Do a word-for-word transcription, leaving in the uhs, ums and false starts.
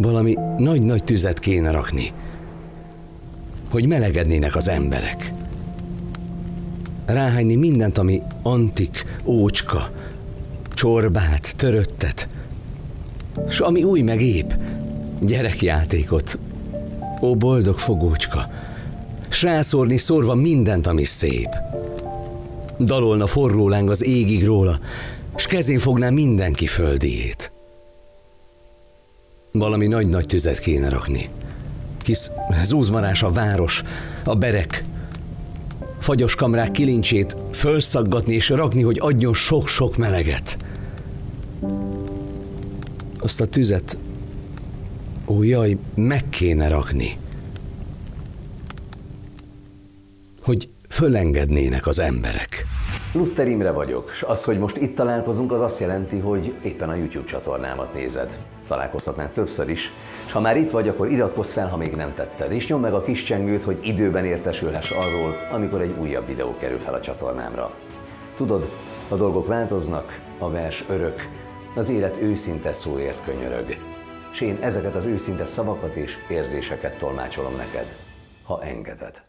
valami nagy-nagy tüzet kéne rakni, hogy melegednének az emberek. Ráhányni mindent, ami antik, ócska, csorbát, töröttet, s ami új meg épp, gyerekjátékot, ó boldog fogócska, s rászórni szórva mindent, ami szép. Dalolna forró láng az égig róla, s kezén fogná mindenki földiét. Valami nagy-nagy tüzet kéne rakni. Kis zúzmarás a város, a berek, fagyos kamrák kilincsét fölszaggatni és rakni, hogy adjon sok-sok meleget. Azt a tüzet, ó jaj, meg kéne rakni, hogy fölengednének az emberek. Lutter Imre vagyok, és az, hogy most itt találkozunk, az azt jelenti, hogy éppen a YouTube csatornámat nézed. Találkozhatnál többször is, és ha már itt vagy, akkor iratkozz fel, ha még nem tetted, és nyomd meg a kis csengőt, hogy időben értesülhess arról, amikor egy újabb videó kerül fel a csatornámra. Tudod, a dolgok változnak, a vers örök, az élet őszinte szóért könyörög, és én ezeket az őszinte szavakat és érzéseket tolmácsolom neked, ha engeded.